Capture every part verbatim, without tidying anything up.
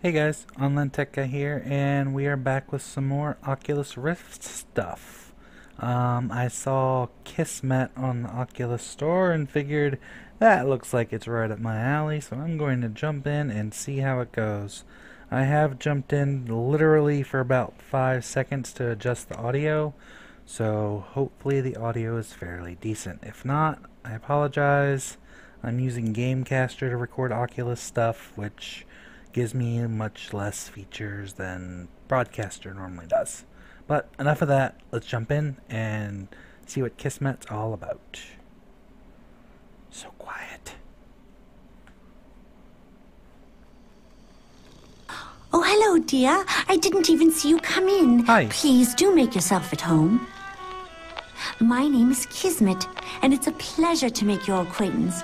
Hey guys, Online Tech Guy here, and we are back with some more Oculus Rift stuff. Um, I saw Kismet on the Oculus Store and figured that looks like it's right up my alley, so I'm going to jump in and see how it goes. I have jumped in literally for about five seconds to adjust the audio, so hopefully the audio is fairly decent. If not, I apologize. I'm using Gamecaster to record Oculus stuff, which gives me much less features than Broadcaster normally does. But enough of that, let's jump in and see what Kismet's all about. So quiet. Oh, hello, dear. I didn't even see you come in. Hi. Please do make yourself at home. My name is Kismet, and it's a pleasure to make your acquaintance.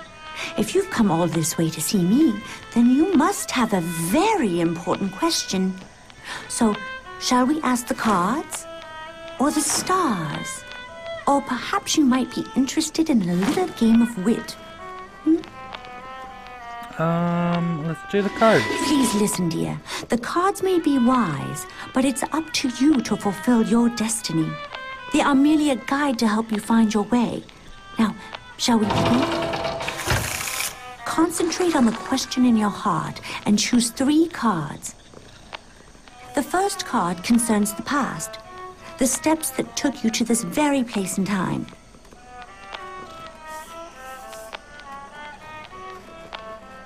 If you've come all this way to see me, then you must have a very important question. So, shall we ask the cards? Or the stars? Or perhaps you might be interested in a little game of wit. Hmm? Um, let's do the cards. Please listen, dear. The cards may be wise, but it's up to you to fulfill your destiny. They are merely a guide to help you find your way. Now, shall we begin? Concentrate on the question in your heart and choose three cards. The first card concerns the past, the steps that took you to this very place and time.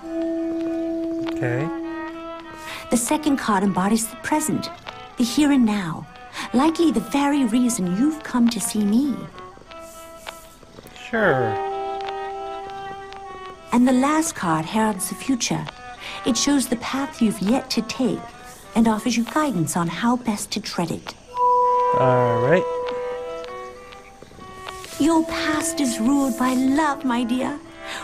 Okay. The second card embodies the present, the here and now, likely the very reason you've come to see me. Sure. And the last card heralds the future. It shows the path you've yet to take and offers you guidance on how best to tread it. All right. Your past is ruled by love, my dear.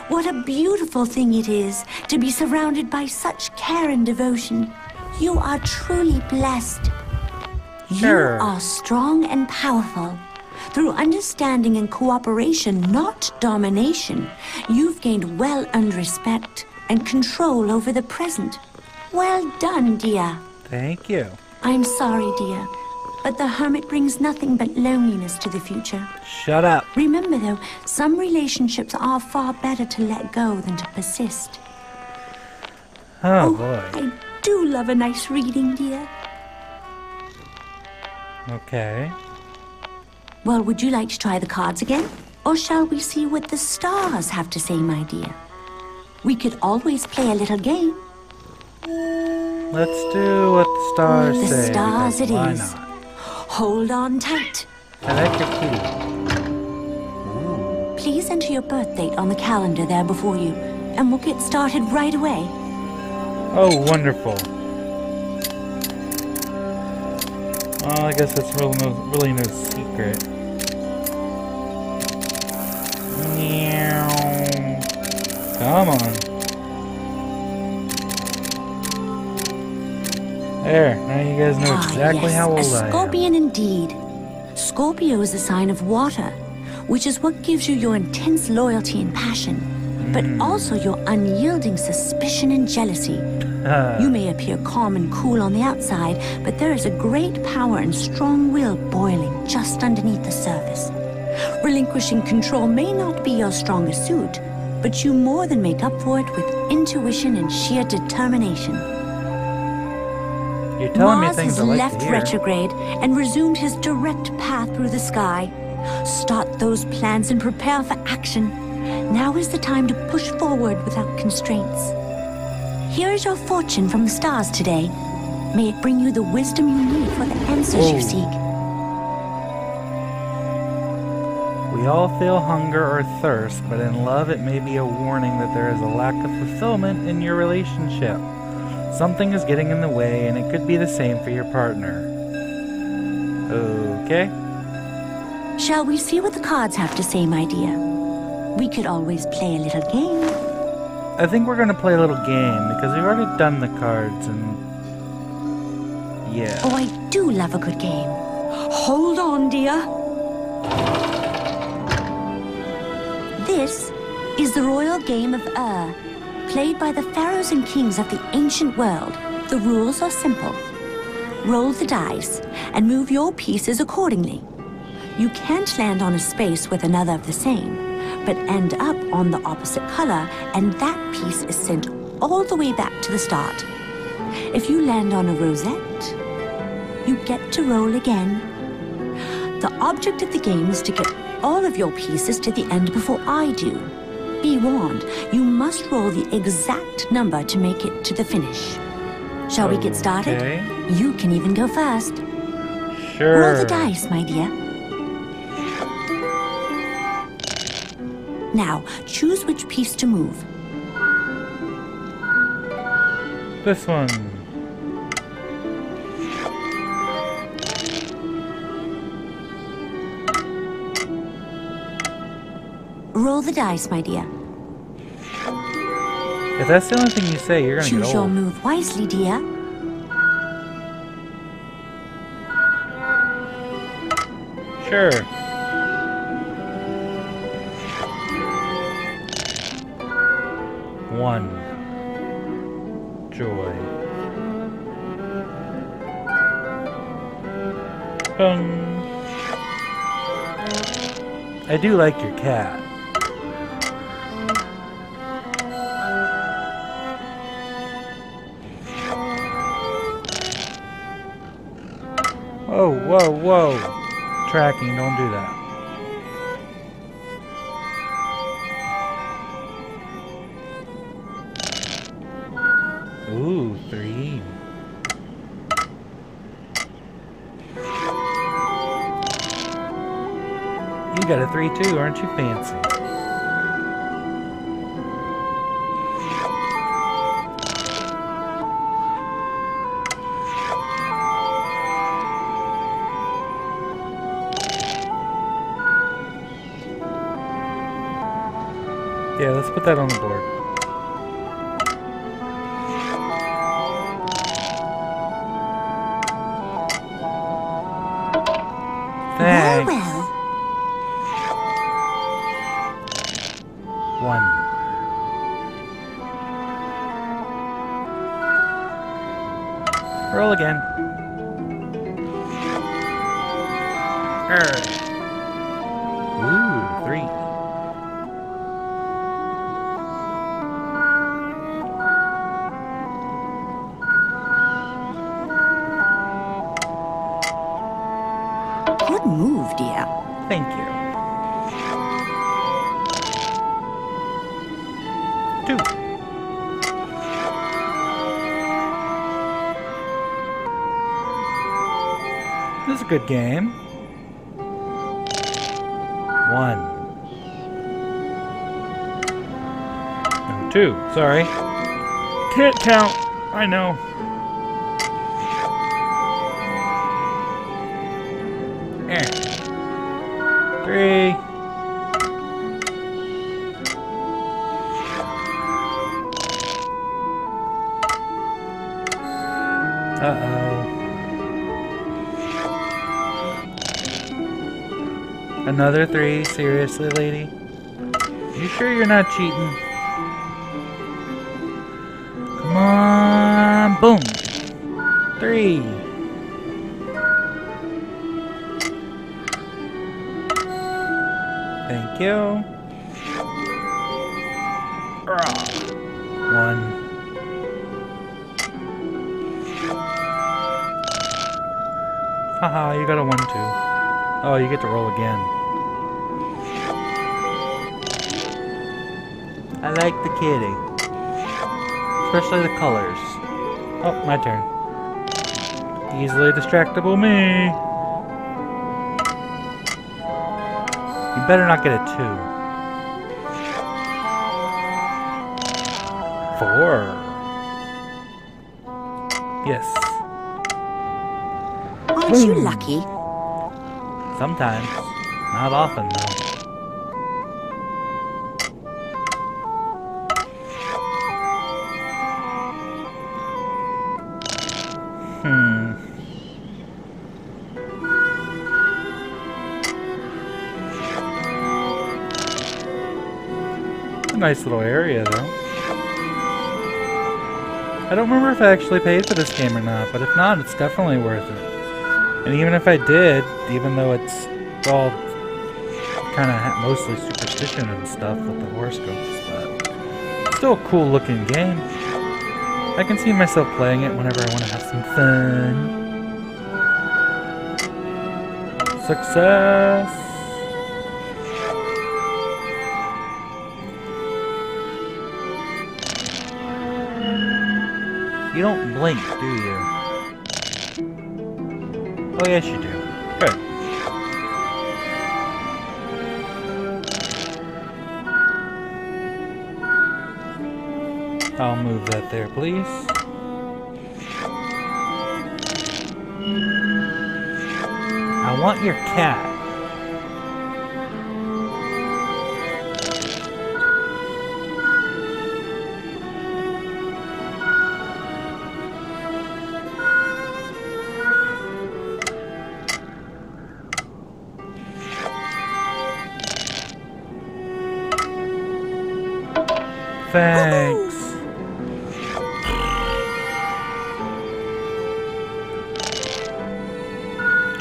What a beautiful thing it is to be surrounded by such care and devotion. You are truly blessed. Sure. You are strong and powerful. Through understanding and cooperation, not domination, you've gained well-earned respect and control over the present. Well done, dear. Thank you. I'm sorry, dear, but the hermit brings nothing but loneliness to the future. Shut up. Remember, though, some relationships are far better to let go than to persist. Oh, oh boy. I do love a nice reading, dear. Okay. Well, would you like to try the cards again? Or shall we see what the stars have to say, my dear? We could always play a little game. Let's do what the stars say. The stars it is. Hold on tight. I like your key. Please enter your birth date on the calendar there before you, and we'll get started right away. Oh, wonderful. Well, I guess that's really no, really no secret. Come on. There, now you guys know exactly ah, yes, how old I am. A scorpion indeed. Scorpio is a sign of water, which is what gives you your intense loyalty and passion, mm. but also your unyielding suspicion and jealousy. Uh. You may appear calm and cool on the outside, but there is a great power and strong will boiling just underneath the surface. Relinquishing control may not be your strongest suit, but you more than make up for it with intuition and sheer determination. You're telling me things I like to hear. Mars has left retrograde and resumed his direct path through the sky. Start those plans and prepare for action. Now is the time to push forward without constraints. Here is your fortune from the stars today. May it bring you the wisdom you need for the answers Ooh. you seek. We all feel hunger or thirst, but in love it may be a warning that there is a lack of fulfillment in your relationship. Something is getting in the way, and it could be the same for your partner. Okay. Shall we see what the cards have to say, my dear? We could always play a little game. I think we're going to play a little game, because we've already done the cards, and... yeah. Oh, I do love a good game. Hold on, dear. This is the royal game of Ur, played by the pharaohs and kings of the ancient world, The rules are simple. Roll the dice and move your pieces accordingly. You can't land on a space with another of the same, but end up on the opposite color, and that piece is sent all the way back to the start. If you land on a rosette, you get to roll again. The object of the game is to get all of your pieces to the end before I do. Be warned, you must roll the exact number to make it to the finish. Shall okay. we get started? You can even go first. Sure. Roll the dice, my dear. Now, choose which piece to move. This one. Roll the dice, my dear. If that's the only thing you say, you're gonna get old. Choose your move wisely, dear. Sure. One. Joy. Bung. I do like your cat. Whoa, whoa, whoa. Tracking, don't do that. Ooh, three. You got a three too, aren't you fancy? Yeah, let's put that on the board. Thanks. Well, well. One. Roll again. Err. Move, dear. Thank you. Two. This is a good game. One. No, two. Sorry. Can't count. I know. Three. Uh-oh. Another three? Seriously, lady? You sure you're not cheating? Come on. Boom. Three. Thank you. One. Haha, you got a one, two. Oh, you get to roll again. I like the kitty. Especially the colors. Oh, my turn. Easily distractible me. You better not get a two. Four. Yes. Aren't you lucky? Sometimes. Not often, though. Hmm. Nice little area, though. I don't remember if I actually paid for this game or not, but if not, it's definitely worth it. And even if I did, even though it's all kind of mostly superstition and stuff with the horoscopes, but it's still a cool looking game. I can see myself playing it whenever I want to have some fun. Success! You don't blink, do you? Oh yes you do. Good. I'll move that there, please. I want your cat. Thanks. What do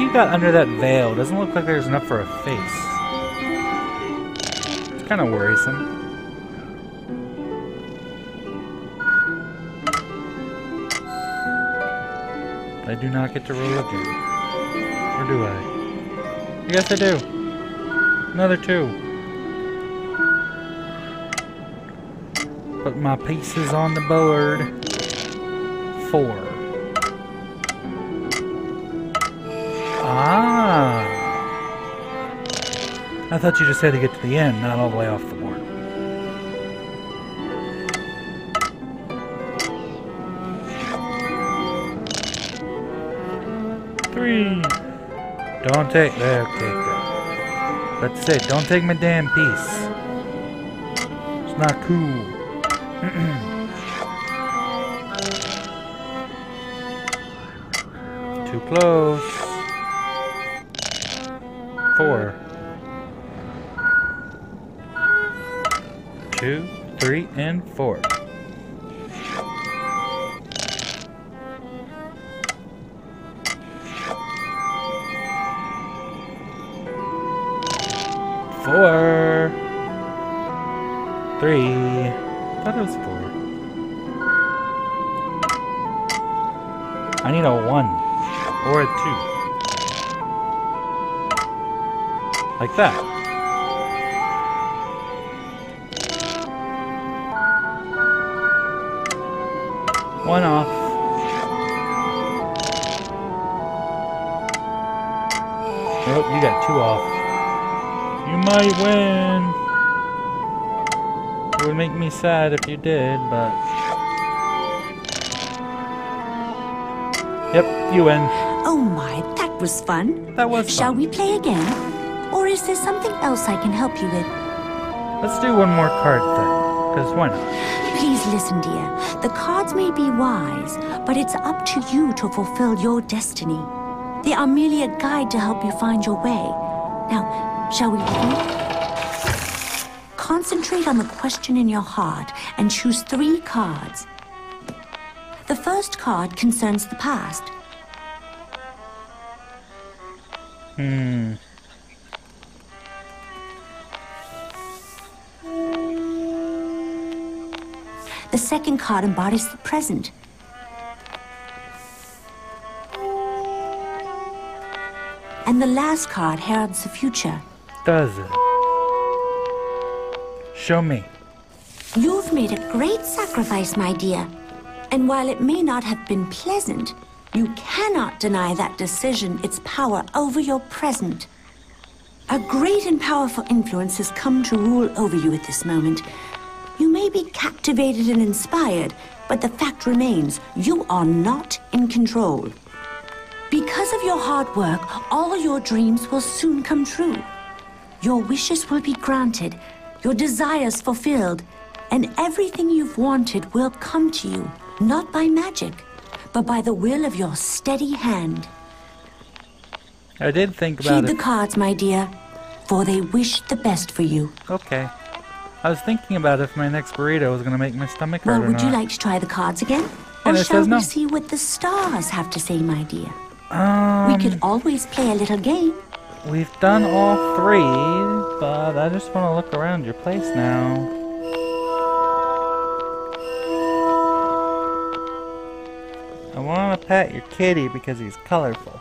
you got under that veil? Doesn't look like there's enough for a face. It's kind of worrisome. I do not get to roll again. Or do I? I guess I do. Another two. Put my pieces on the board. Four. Ah! I thought you just had to get to the end, not all the way off the board. Three! Don't take... Okay, good. That's it. Don't take my damn piece. It's not cool. Too close. Four. Two, three, and four. Four. Three. I thought it was four. I need a one. Or a two. Like that. One off. Nope, you got two off. You might win. It would make me sad if you did, but... Yep, you win. Oh my, that was fun. That was fun. Shall we play again? Or is there something else I can help you with? Let's do one more card thing, because why not? Please listen, dear. The cards may be wise, but it's up to you to fulfill your destiny. They are merely a guide to help you find your way. Now, shall we begin? Concentrate on the question in your heart and choose three cards. The first card concerns the past. Hmm... The second card embodies the present. And the last card heralds the future. Does it? Show me. You've made a great sacrifice, my dear. And while it may not have been pleasant, you cannot deny that decision its power over your present. A great and powerful influence has come to rule over you at this moment. You may be captivated and inspired, but the fact remains, you are not in control. Because of your hard work, all your dreams will soon come true. Your wishes will be granted, your desires fulfilled, and everything you've wanted will come to you, not by magic, but by the will of your steady hand. I did think about it. Heed the cards, my dear, for they wish the best for you. Okay. I was thinking about if my next burrito was going to make my stomach hurt or not. Well, would you like to try the cards again? Or shall we see what the stars have to say, my dear? Um, we could always play a little game. We've done all three, but I just want to look around your place now. I want to pet your kitty because he's colorful.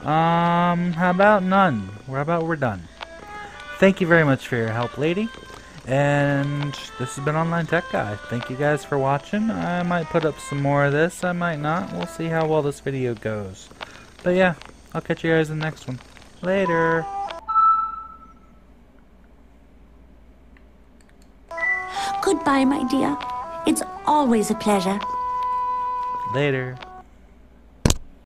Um, how about none? How about we're done? Thank you very much for your help, lady. And this has been Online Tech Guy. Thank you guys for watching. I might put up some more of this. I might not. We'll see how well this video goes. But yeah, I'll catch you guys in the next one. Later. Goodbye, my dear. It's always a pleasure. Later.